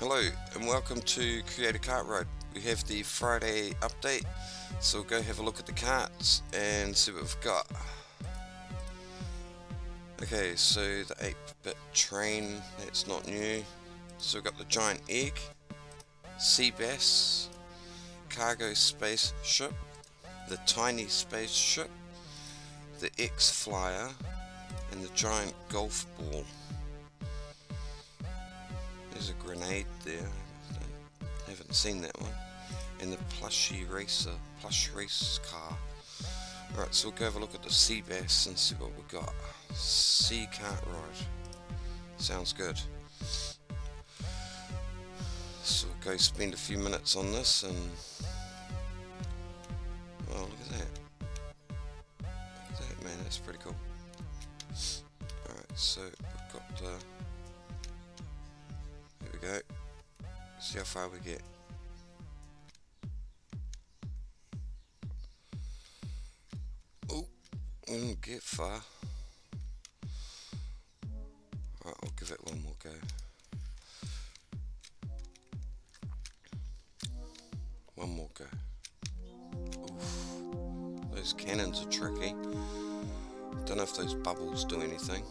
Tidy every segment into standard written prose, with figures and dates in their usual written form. Hello and welcome to Create a Cart Ride. We have the Friday update, so we'll go have a look at the carts and see what we've got. Okay, so the 8-bit train, that's not new. So we've got the giant egg, sea bass, cargo spaceship, the tiny spaceship, the X-flyer, and the giant golf ball. There's a grenade there, I haven't seen that one, and the plush race car. Alright, so we'll go have a look at the sea bass and see what we've got. Sea cart ride, sounds good. So we'll go spend a few minutes on this and, well, look at that. Look at that, man, that's pretty cool. Alright, so we've got the go, see how far we get. Oh, we didn't get far. Alright, I'll give it one more go. One more go. Oof. Those cannons are tricky. Don't know if those bubbles do anything.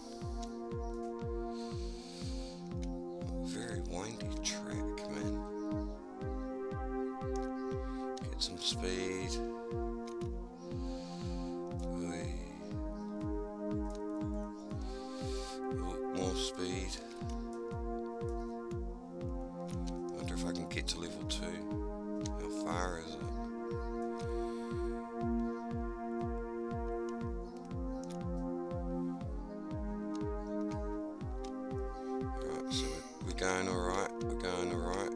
Very windy track, man. Get some speed. Oh, more speed. Wonder if I can get to level 2. How far is it? Alright, so we're going alright.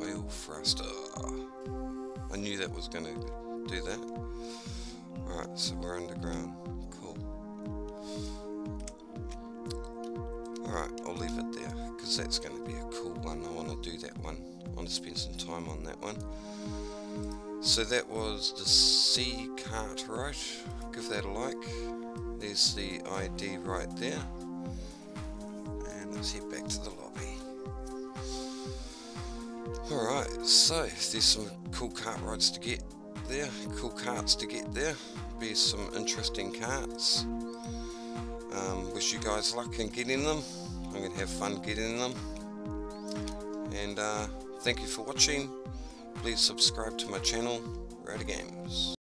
Whale thruster. I knew that was going to do that. Alright, so we're underground. Cool. Alright, I'll leave it there, because that's going to be a cool one. I want to do that one. I want to spend some time on that one. So that was the sea cart ride. Give that a like. There's the ID right there, and let's head back to the lobby. Alright, so there's some cool cart rides to get there, cool carts to get there, there's some interesting carts. Wish you guys luck in getting them. I'm going to have fun getting them, and thank you for watching. Please subscribe to my channel, Rowdee Games.